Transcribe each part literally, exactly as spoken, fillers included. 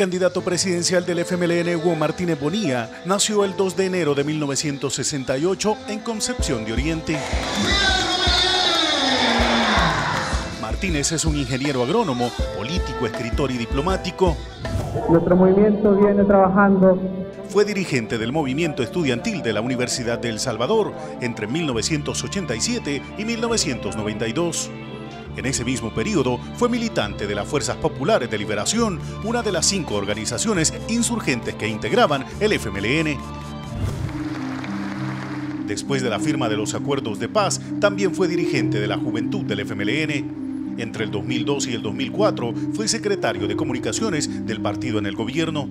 candidato presidencial del F M L N, Hugo Martínez Bonilla, nació el dos de enero de mil novecientos sesenta y ocho en Concepción de Oriente. Martínez es un ingeniero agrónomo, político, escritor y diplomático. Nuestro movimiento viene trabajando. Fue dirigente del movimiento estudiantil de la Universidad de El Salvador entre mil novecientos ochenta y siete y mil novecientos noventa y dos. En ese mismo periodo fue militante de las Fuerzas Populares de Liberación, una de las cinco organizaciones insurgentes que integraban el F M L N. Después de la firma de los acuerdos de paz, también fue dirigente de la Juventud del F M L N. Entre el dos mil dos y el dos mil cuatro fue secretario de Comunicaciones del partido en el gobierno.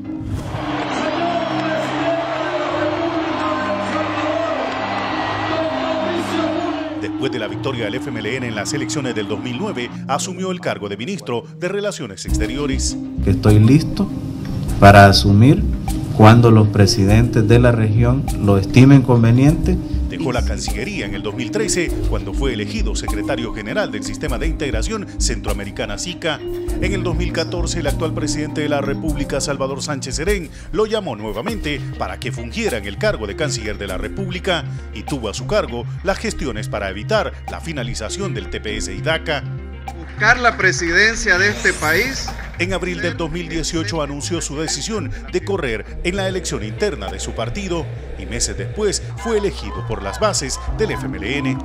Después de la victoria del F M L N en las elecciones del dos mil nueve, asumió el cargo de ministro de Relaciones Exteriores. Estoy listo para asumir cuando los presidentes de la región lo estimen conveniente. Dejó la Cancillería en el dos mil trece, cuando fue elegido secretario general del Sistema de Integración Centroamericana SICA. En el dos mil catorce, el actual presidente de la República, Salvador Sánchez Cerén, lo llamó nuevamente para que fungiera en el cargo de Canciller de la República y tuvo a su cargo las gestiones para evitar la finalización del T P S y DACA. Buscar la presidencia de este país. En abril del dos mil dieciocho anunció su decisión de correr en la elección interna de su partido y meses después fue elegido por las bases del F M L N.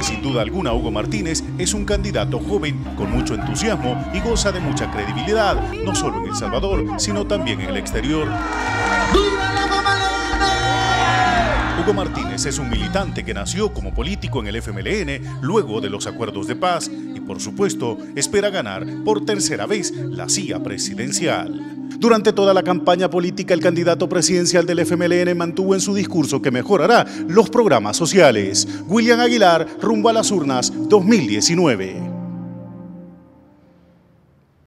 Sin duda alguna, Hugo Martínez es un candidato joven con mucho entusiasmo y goza de mucha credibilidad, no solo en El Salvador, sino también en el exterior. Hugo Martínez es un militante que nació como político en el F M L N luego de los acuerdos de paz y, por supuesto, espera ganar por tercera vez la silla presidencial. Durante toda la campaña política, el candidato presidencial del F M L N mantuvo en su discurso que mejorará los programas sociales. William Aguilar, rumbo a las urnas dos mil diecinueve.